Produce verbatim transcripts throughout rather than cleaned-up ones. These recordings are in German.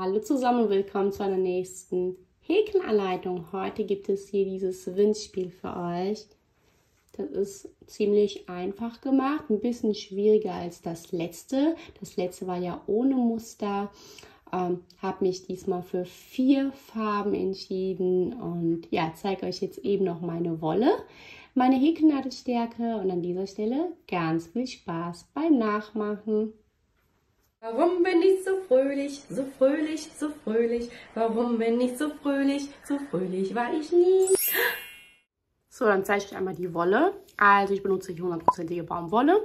Hallo zusammen und willkommen zu einer nächsten Häkelanleitung. Heute gibt es hier dieses Windspiel für euch. Das ist ziemlich einfach gemacht, ein bisschen schwieriger als das letzte. Das letzte war ja ohne Muster. Ähm, habe mich diesmal für vier Farben entschieden und ja, zeige euch jetzt eben noch meine Wolle, meine Häkelnadelstärke und an dieser Stelle ganz viel Spaß beim Nachmachen. Warum bin ich so fröhlich, so fröhlich, so fröhlich? Warum bin ich so fröhlich, so fröhlich war ich nie? So, dann zeige ich euch einmal die Wolle. Also ich benutze hier hundertprozentige Baumwolle.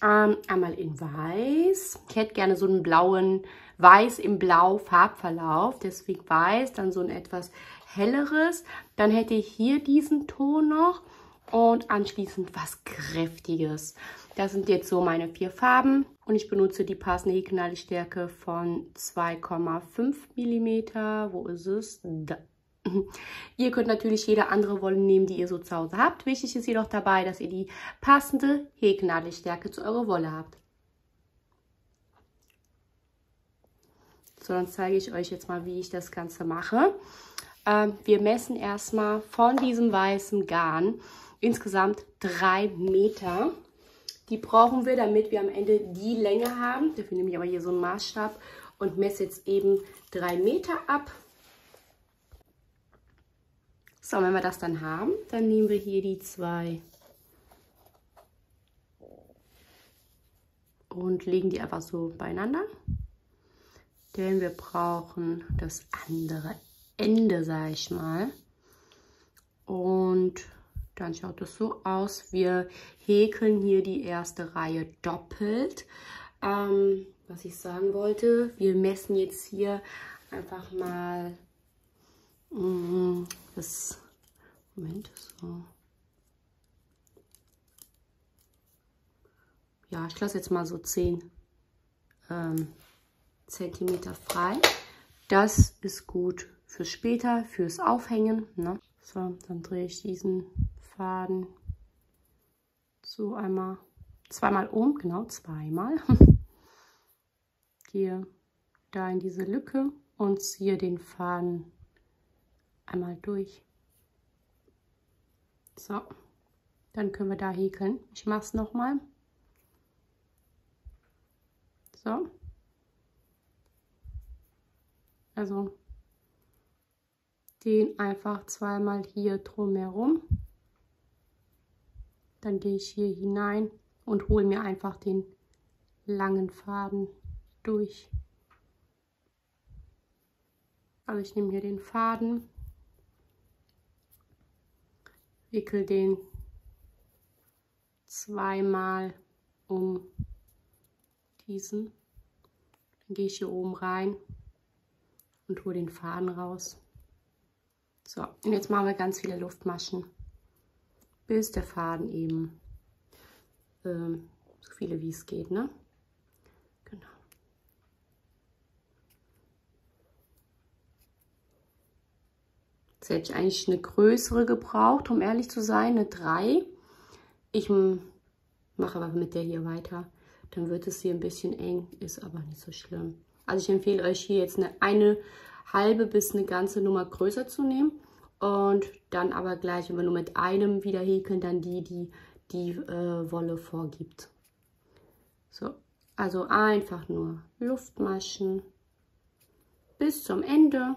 Ähm, einmal in Weiß. Ich hätte gerne so einen blauen, Weiß im Blau Farbverlauf. Deswegen Weiß, dann so ein etwas helleres. Dann hätte ich hier diesen Ton noch und anschließend was Kräftiges. Das sind jetzt so meine vier Farben und ich benutze die passende Häkelnadelstärke von zwei Komma fünf Millimeter. Wo ist es? Da. Ihr könnt natürlich jede andere Wolle nehmen, die ihr so zu Hause habt. Wichtig ist jedoch dabei, dass ihr die passende Häkelnadelstärke zu eurer Wolle habt. So, dann zeige ich euch jetzt mal, wie ich das Ganze mache. Ähm, wir messen erstmal von diesem weißen Garn insgesamt drei Meter. Die brauchen wir, damit wir am Ende die Länge haben. Dafür nehme ich aber hier so einen Maßstab und messe jetzt eben drei Meter ab. So, wenn wir das dann haben, dann nehmen wir hier die zwei und legen die einfach so beieinander. Denn wir brauchen das andere Ende, sage ich mal. Und dann schaut das so aus. Wir häkeln hier die erste Reihe doppelt. Ähm, was ich sagen wollte, wir messen jetzt hier einfach mal mm, das, Moment, so. Ja, ich lasse jetzt mal so zehn ähm, Zentimeter frei. Das ist gut für später, fürs Aufhängen, ne? So, dann drehe ich diesen Faden so einmal, zweimal um, genau, zweimal. Gehe da in diese Lücke und ziehe den Faden einmal durch. So, dann können wir da häkeln. Ich mache es nochmal. So. Also den einfach zweimal hier drumherum. Dann gehe ich hier hinein und hole mir einfach den langen Faden durch. Also ich nehme hier den Faden, wickel den zweimal um diesen. Dann gehe ich hier oben rein und hole den Faden raus. So, und jetzt machen wir ganz viele Luftmaschen, bis der Faden eben ähm, so viele wie es geht, ne? Genau. Jetzt hätte ich eigentlich eine größere gebraucht, um ehrlich zu sein, eine drei. Ich mache aber mit der hier weiter, dann wird es hier ein bisschen eng, ist aber nicht so schlimm. Also ich empfehle euch hier jetzt eine, eine halbe bis eine ganze Nummer größer zu nehmen und dann aber gleich, wenn wir nur mit einem wieder häkeln, dann die, die die äh, Wolle vorgibt. So, also einfach nur Luftmaschen bis zum Ende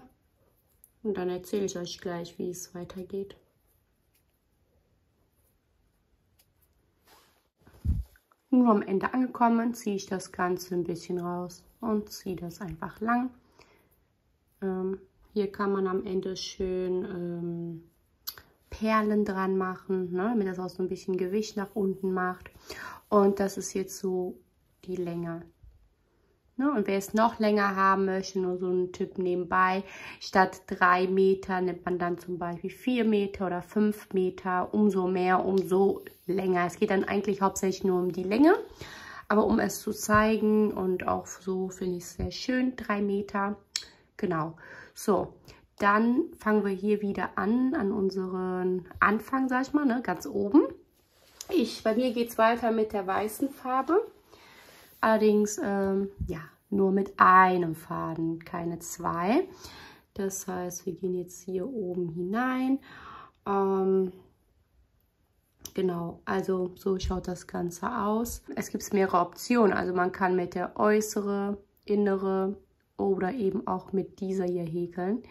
und dann erzähle ich euch gleich, wie es weitergeht. Nur am Ende angekommen, ziehe ich das Ganze ein bisschen raus und ziehe das einfach lang. Hier kann man am Ende schön ähm, Perlen dran machen, ne, damit das auch so ein bisschen Gewicht nach unten macht. Und das ist jetzt so die Länge. Ne, und wer es noch länger haben möchte, nur so einen Tipp nebenbei, statt drei Meter nimmt man dann zum Beispiel vier Meter oder fünf Meter. Umso mehr, umso länger. Es geht dann eigentlich hauptsächlich nur um die Länge. Aber um es zu zeigen und auch so finde ich es sehr schön, drei Meter. Genau, so, dann fangen wir hier wieder an, an unseren Anfang, sag ich mal, ne, ganz oben. Ich, bei mir geht es weiter mit der weißen Farbe, allerdings, ähm, ja, nur mit einem Faden, keine zwei. Das heißt, wir gehen jetzt hier oben hinein. Ähm, genau, also so schaut das Ganze aus. Es gibt mehrere Optionen, also man kann mit der äußeren, innere oder eben auch mit dieser hier häkeln.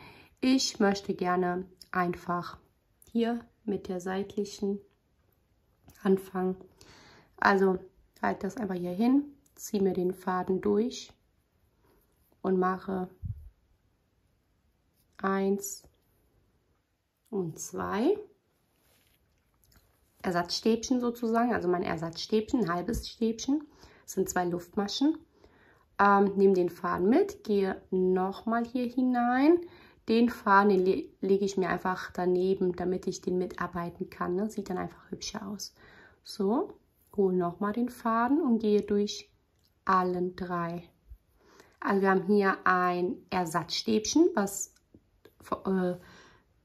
Ich möchte gerne einfach hier mit der seitlichen anfangen. Also halt das einfach hier hin, ziehe mir den Faden durch und mache eins und zwei Ersatzstäbchen sozusagen, also mein Ersatzstäbchen, ein halbes Stäbchen, das sind zwei Luftmaschen. Ähm, nehme den Faden mit, gehe nochmal hier hinein. Den Faden den le lege ich mir einfach daneben, damit ich den mitarbeiten kann. Ne? Sieht dann einfach hübscher aus. So, hole nochmal den Faden und gehe durch allen drei. Also wir haben hier ein Ersatzstäbchen, was äh,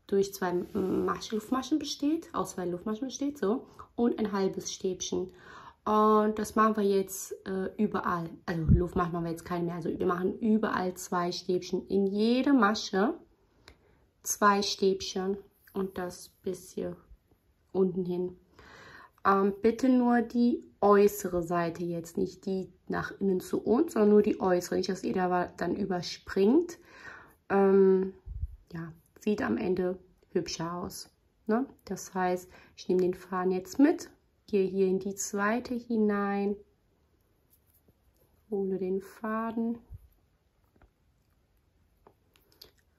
durch zwei Luftmaschen besteht, aus zwei Luftmaschen besteht, so, und ein halbes Stäbchen. Und das machen wir jetzt äh, überall. Also Luftmaschen machen wir jetzt keine mehr. Also wir machen überall zwei Stäbchen. In jede Masche zwei Stäbchen und das bis hier unten hin. Ähm, bitte nur die äußere Seite jetzt, nicht die nach innen zu uns, sondern nur die äußere. Nicht, dass ihr da dann überspringt. Ähm, ja, sieht am Ende hübscher aus. Ne? Das heißt, ich nehme den Faden jetzt mit, gehe hier in die zweite hinein, hole den Faden,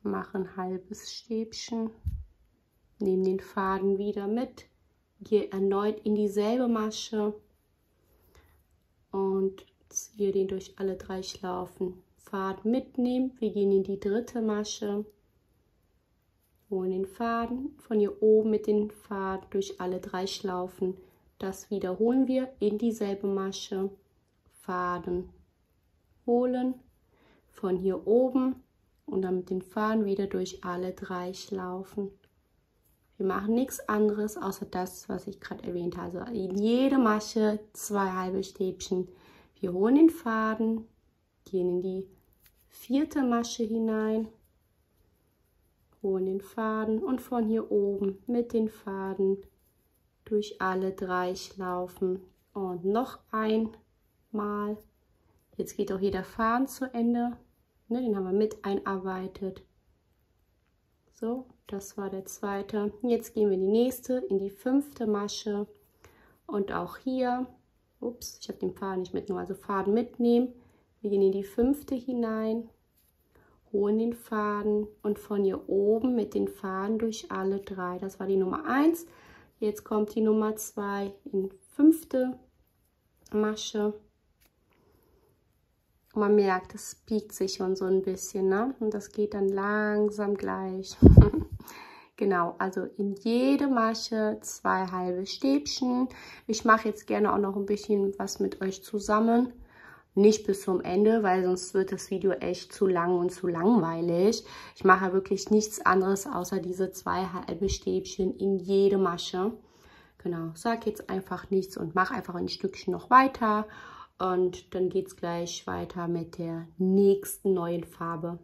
mache ein halbes Stäbchen, nehme den Faden wieder mit, gehe erneut in dieselbe Masche und ziehe den durch alle drei Schlaufen. Faden mitnehmen, wir gehen in die dritte Masche. Holen den Faden von hier oben mit den Faden durch alle drei Schlaufen. Das wiederholen wir in dieselbe Masche. Faden holen von hier oben und dann mit dem Faden wieder durch alle drei Schlaufen. Wir machen nichts anderes, außer das, was ich gerade erwähnt habe. Also in jede Masche zwei halbe Stäbchen. Wir holen den Faden, gehen in die vierte Masche hinein. Holen den Faden und von hier oben mit den Faden durch alle drei Schlaufen und noch einmal. Jetzt geht auch jeder Faden zu Ende, ne, den haben wir mit einarbeitet. So, das war der zweite. Jetzt gehen wir in die nächste, in die fünfte Masche und auch hier, ups, ich habe den Faden nicht mitgenommen, also Faden mitnehmen. Wir gehen in die fünfte hinein. Holen den Faden und von hier oben mit den Faden durch alle drei. Das war die Nummer eins. Jetzt kommt die Nummer zwei in fünfte Masche. Und man merkt, es biegt sich schon so ein bisschen, ne? Und das geht dann langsam gleich. Genau, also in jede Masche zwei halbe Stäbchen. Ich mache jetzt gerne auch noch ein bisschen was mit euch zusammen. Nicht bis zum Ende, weil sonst wird das Video echt zu lang und zu langweilig. Ich mache wirklich nichts anderes, außer diese zwei halbe Stäbchen in jede Masche. Genau, sag jetzt einfach nichts und mach einfach ein Stückchen noch weiter. Und dann geht es gleich weiter mit der nächsten neuen Farbe.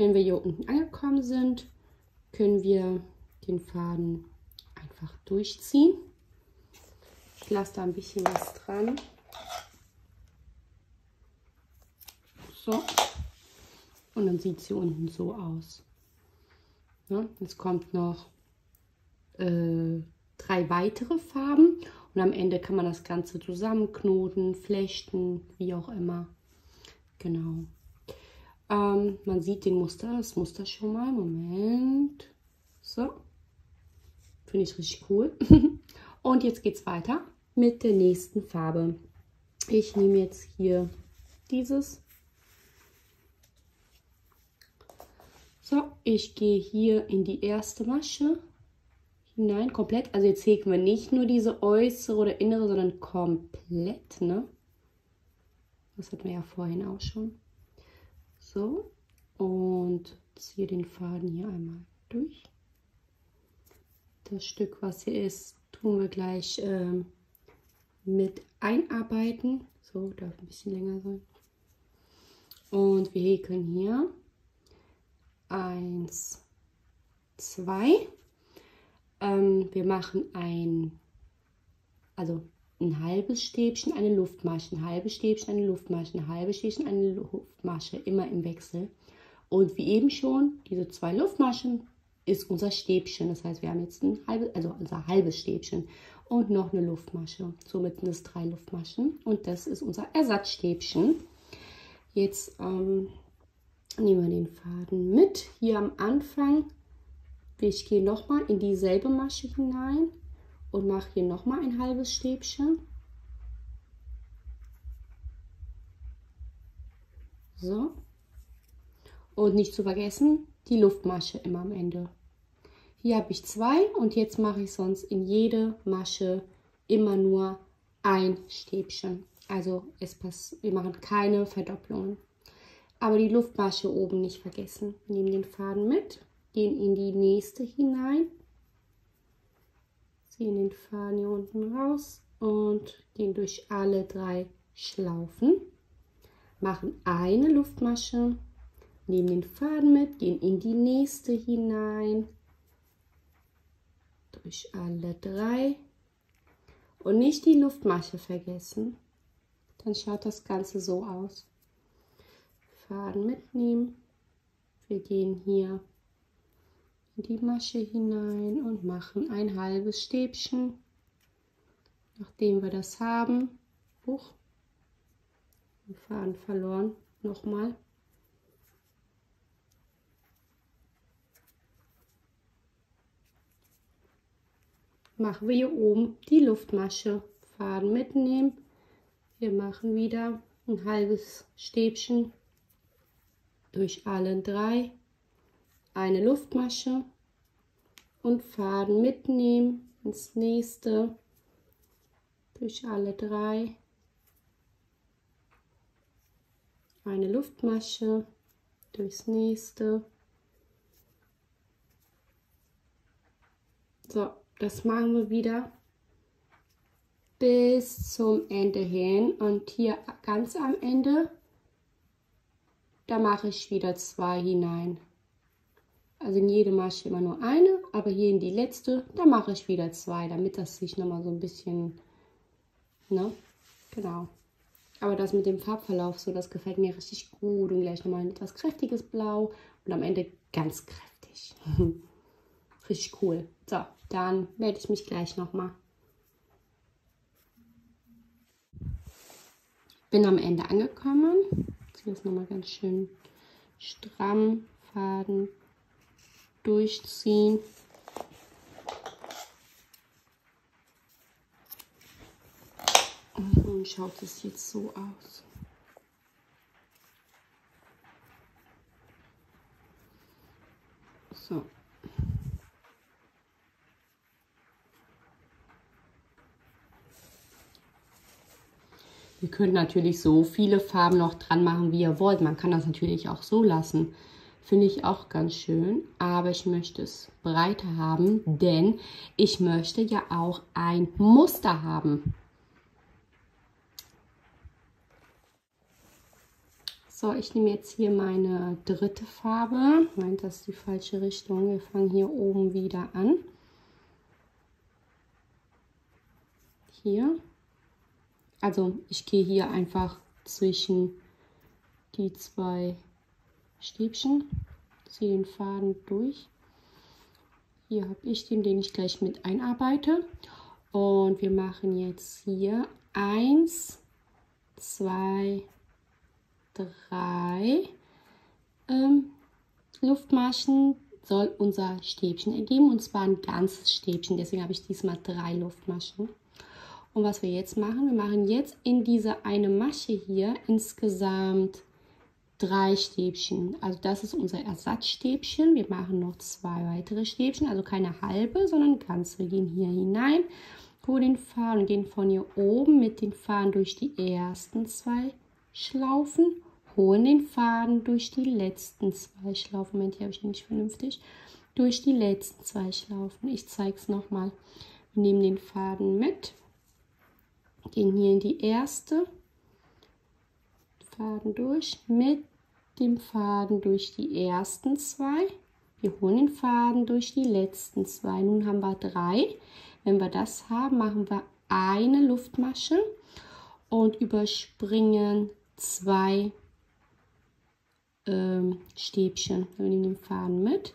Wenn wir hier unten angekommen sind, können wir den Faden einfach durchziehen. Ich lasse da ein bisschen was dran. So. Und dann sieht sie unten so aus. Ja, jetzt kommt noch äh, drei weitere Farben und am Ende kann man das Ganze zusammenknoten, flechten, wie auch immer. Genau. Ähm, man sieht den Muster, das Muster schon mal. Moment. So. Finde ich richtig cool. Und jetzt geht es weiter mit der nächsten Farbe. Ich nehme jetzt hier dieses. So, ich gehe hier in die erste Masche hinein, komplett. Also jetzt häkeln wir nicht nur diese äußere oder innere, sondern komplett, ne? Das hatten wir ja vorhin auch schon. So, und ziehe den Faden hier einmal durch. Das Stück, was hier ist, tun wir gleich äh, mit einarbeiten. So, darf ein bisschen länger sein. Und wir häkeln hier eins, zwei. Ähm, wir machen ein, also ein halbes Stäbchen, eine Luftmasche, ein halbes Stäbchen, eine Luftmasche, ein halbes Stäbchen, eine Luftmasche, immer im Wechsel. Und wie eben schon, diese zwei Luftmaschen ist unser Stäbchen. Das heißt, wir haben jetzt ein halbes, also unser halbes Stäbchen und noch eine Luftmasche. Somit sind es drei Luftmaschen und das ist unser Ersatzstäbchen. Jetzt ähm, nehmen wir den Faden mit. Hier am Anfang, ich gehe nochmal in dieselbe Masche hinein und mache hier nochmal ein halbes Stäbchen. So. Und nicht zu vergessen, die Luftmasche immer am Ende. Hier habe ich zwei und jetzt mache ich sonst in jede Masche immer nur ein Stäbchen. Also es passt, wir machen keine Verdopplungen. Aber die Luftmasche oben nicht vergessen. Nehmen den Faden mit, gehen in die nächste hinein, ziehen den Faden hier unten raus und gehen durch alle drei Schlaufen, machen eine Luftmasche, nehmen den Faden mit, gehen in die nächste hinein, durch alle drei und nicht die Luftmasche vergessen. Dann schaut das Ganze so aus. Faden mitnehmen, wir gehen hier in die Masche hinein und machen ein halbes Stäbchen, nachdem wir das haben, huch, den Faden verloren, nochmal, machen wir hier oben die Luftmasche, Faden mitnehmen, wir machen wieder ein halbes Stäbchen, durch alle drei eine Luftmasche und Faden mitnehmen ins nächste, durch alle drei eine Luftmasche, durchs nächste. So, das machen wir wieder bis zum Ende hin und hier ganz am Ende, da mache ich wieder zwei hinein. Also in jede Masche immer nur eine, aber hier in die letzte, da mache ich wieder zwei, damit das sich nochmal so ein bisschen, ne, genau. Aber das mit dem Farbverlauf so, das gefällt mir richtig gut und gleich nochmal ein etwas kräftiges Blau und am Ende ganz kräftig. Richtig cool. So, dann melde ich mich gleich nochmal. Bin am Ende angekommen. Jetzt nochmal ganz schön stramm Faden durchziehen. Und nun schaut es jetzt so aus. So. Ihr könnt natürlich so viele Farben noch dran machen, wie ihr wollt. Man kann das natürlich auch so lassen. Finde ich auch ganz schön. Aber ich möchte es breiter haben, denn ich möchte ja auch ein Muster haben. So, ich nehme jetzt hier meine dritte Farbe. Ich meine, das ist die falsche Richtung. Wir fangen hier oben wieder an. Hier. Also ich gehe hier einfach zwischen die zwei Stäbchen, ziehe den Faden durch Hier habe ich den, den ich gleich mit einarbeite. Und wir machen jetzt hier eins, zwei, drei ähm, Luftmaschen soll unser Stäbchen ergeben. Und zwar ein ganzes Stäbchen. Deswegen habe ich diesmal drei Luftmaschen. Und was wir jetzt machen, wir machen jetzt in diese eine Masche hier insgesamt drei Stäbchen. Also das ist unser Ersatzstäbchen. Wir machen noch zwei weitere Stäbchen, also keine halbe, sondern ganz. Wir gehen hier hinein, holen den Faden und gehen von hier oben mit den Faden durch die ersten zwei Schlaufen, holen den Faden durch die letzten zwei Schlaufen. Moment, hier habe ich ihn nicht vernünftig. Durch die letzten zwei Schlaufen. Ich zeige es nochmal. Wir nehmen den Faden mit, gehen hier in die erste, Faden durch, mit dem Faden durch die ersten zwei. Wir holen den Faden durch die letzten zwei. Nun haben wir drei. Wenn wir das haben, machen wir eine Luftmasche und überspringen zwei ähm, Stäbchen. Wir nehmen den Faden mit.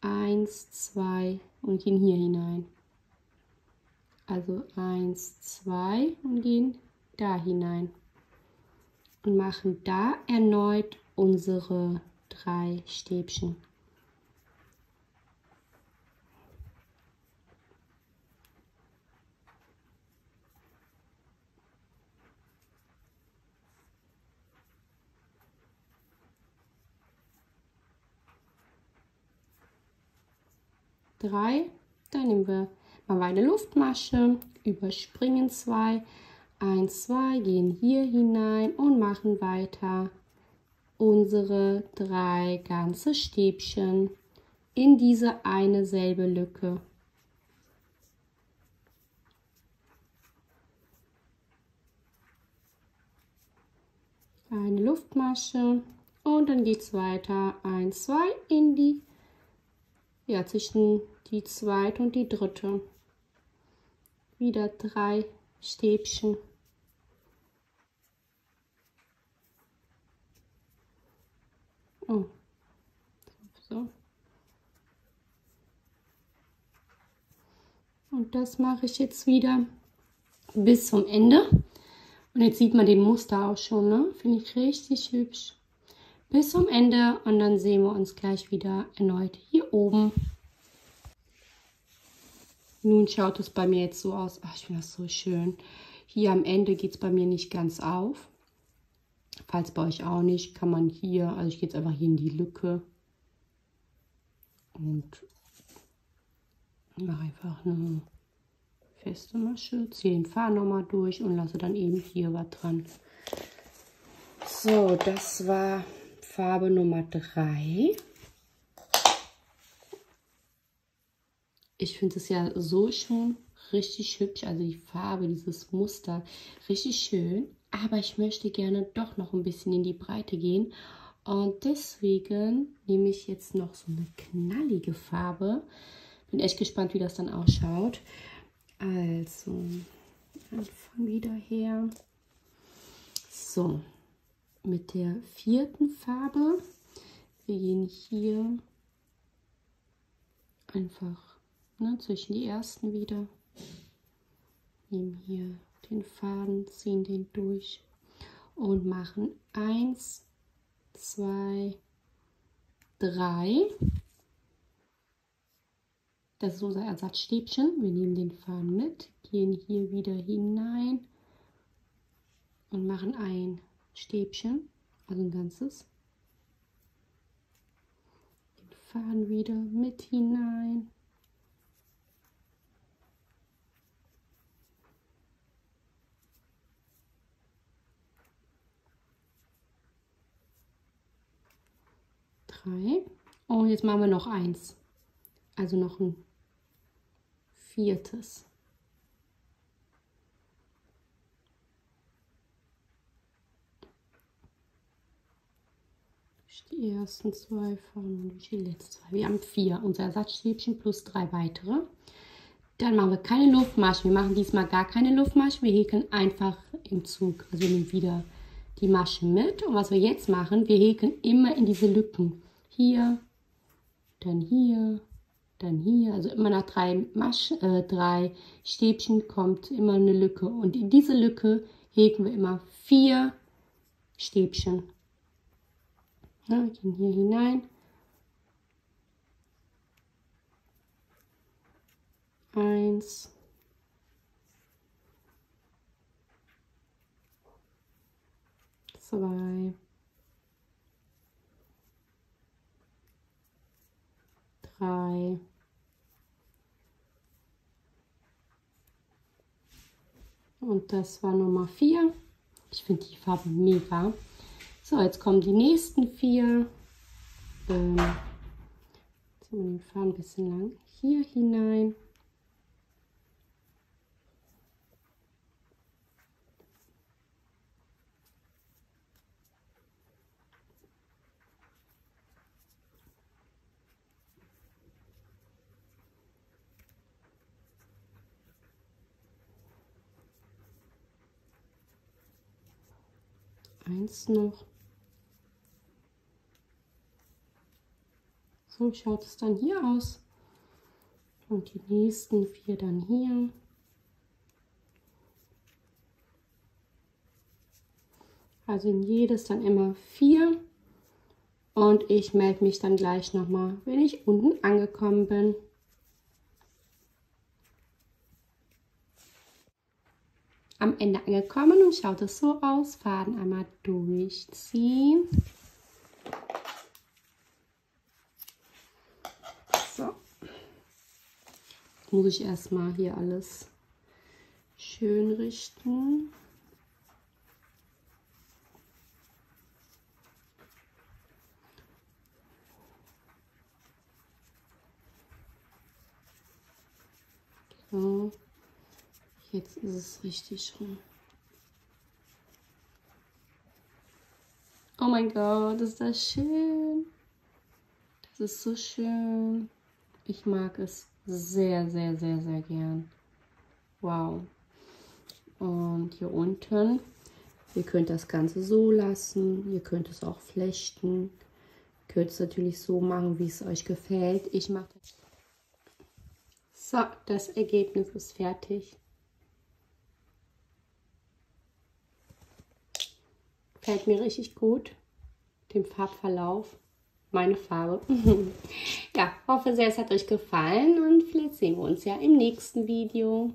Eins, zwei und gehen hier hinein. Also eins, zwei und gehen da hinein. Und machen da erneut unsere drei Stäbchen. Drei, dann nehmen wir mal eine Luftmasche, überspringen zwei. eins, zwei, gehen hier hinein und machen weiter unsere drei ganze Stäbchen in diese eine selbe Lücke. Eine Luftmasche und dann geht es weiter eins, zwei in die, ja, zwischen die zweite und die dritte. Wieder drei Stäbchen. Oh. So. Und das mache ich jetzt wieder bis zum Ende. Und jetzt sieht man den Muster auch schon, ne? Finde ich richtig hübsch. Bis zum Ende und dann sehen wir uns gleich wieder erneut hier oben. Nun schaut es bei mir jetzt so aus. Ach, ich finde das so schön. Hier am Ende geht es bei mir nicht ganz auf. Falls bei euch auch nicht, kann man hier, also ich gehe jetzt einfach hier in die Lücke und mache einfach eine feste Masche, ziehe den Faden nochmal durch und lasse dann eben hier was dran. So, das war Farbe Nummer drei. Ich finde es ja so schon richtig hübsch, also die Farbe, dieses Muster, richtig schön. Aber ich möchte gerne doch noch ein bisschen in die Breite gehen. Und deswegen nehme ich jetzt noch so eine knallige Farbe. Bin echt gespannt, wie das dann ausschaut. Also, Anfang wieder her. So, mit der vierten Farbe. Wir gehen hier einfach, ne, zwischen die ersten wieder. Nehmen hier den Faden, ziehen den durch und machen eins, zwei, drei. Das ist unser Ersatzstäbchen. Wir nehmen den Faden mit, gehen hier wieder hinein und machen ein Stäbchen, also ein ganzes. Den Faden wieder mit hinein. Und jetzt machen wir noch eins, also noch ein viertes. Durch die ersten zwei Faden und durch die letzten zwei. Wir haben vier, unser Ersatzstäbchen plus drei weitere. Dann machen wir keine Luftmaschen. Wir machen diesmal gar keine Luftmaschen. Wir häkeln einfach im Zug. Also wir nehmen wieder die Masche mit. Und was wir jetzt machen, wir häkeln immer in diese Lücken. Hier, dann hier, dann hier, also immer nach drei, Masch, äh, drei Stäbchen kommt immer eine Lücke und in diese Lücke häkeln wir immer vier Stäbchen. Ja, wir gehen hier hinein. Eins. Zwei. Drei. Und das war Nummer vier. Ich finde die Farbe mega. So, jetzt kommen die nächsten vier. Ähm, ziehen wir den Faden ein bisschen lang hier hinein. Eins noch. So schaut es dann hier aus. Und die nächsten vier dann hier. Also in jedes dann immer vier. Und ich melde mich dann gleich nochmal, wenn ich unten angekommen bin. Am Ende angekommen und schaut es so aus. Faden einmal durchziehen. So. Jetzt muss ich erstmal hier alles schön richten. So. Jetzt ist es richtig rum. Oh mein Gott, ist das schön. Das ist so schön. Ich mag es sehr, sehr, sehr, sehr gern. Wow. Und hier unten, ihr könnt das Ganze so lassen. Ihr könnt es auch flechten. Ihr könnt es natürlich so machen, wie es euch gefällt. Ich mache das. So, das Ergebnis ist fertig. Fällt mir richtig gut, den Farbverlauf, meine Farbe. Ja, hoffe sehr, es hat euch gefallen und vielleicht sehen wir uns ja im nächsten Video.